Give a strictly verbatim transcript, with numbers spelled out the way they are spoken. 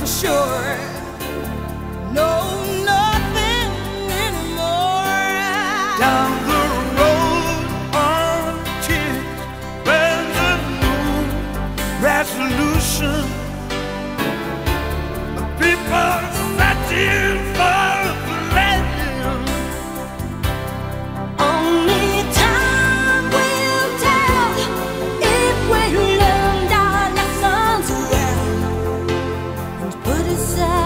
for sure. No, nothing anymore. Down the road on a kick, when the new resolution, the people fighting for the land. Only time will tell if we learned our lessons well. But it's sad.